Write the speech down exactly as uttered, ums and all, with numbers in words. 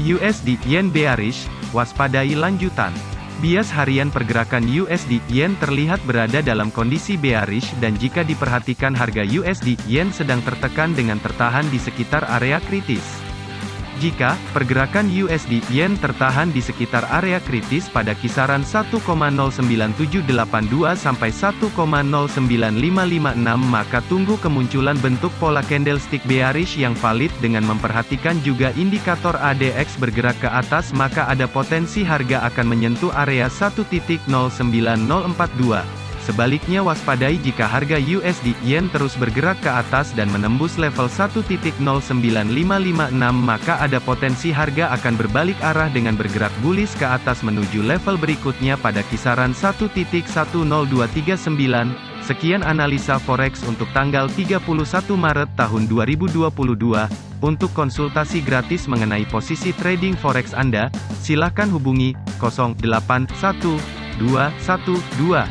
U S D-Yen bearish, waspadai lanjutan. Bias harian pergerakan U S D-Yen terlihat berada dalam kondisi bearish dan jika diperhatikan harga U S D-Yen sedang tertekan dengan tertahan di sekitar area kritis. Jika pergerakan U S D-Yen tertahan di sekitar area kritis pada kisaran satu koma nol sembilan tujuh delapan dua sampai satu koma nol sembilan lima lima enam, maka tunggu kemunculan bentuk pola candlestick bearish yang valid dengan memperhatikan juga indikator A D X bergerak ke atas, maka ada potensi harga akan menyentuh area satu koma nol sembilan nol empat dua. Sebaliknya, waspadai jika harga U S D-Yen terus bergerak ke atas dan menembus level satu koma nol sembilan lima lima enam, maka ada potensi harga akan berbalik arah dengan bergerak bullish ke atas menuju level berikutnya pada kisaran satu koma satu nol dua tiga sembilan. Sekian analisa forex untuk tanggal tiga puluh satu Maret tahun dua ribu dua puluh dua. Untuk konsultasi gratis mengenai posisi trading forex Anda, silakan hubungi nol delapan satu dua satu dua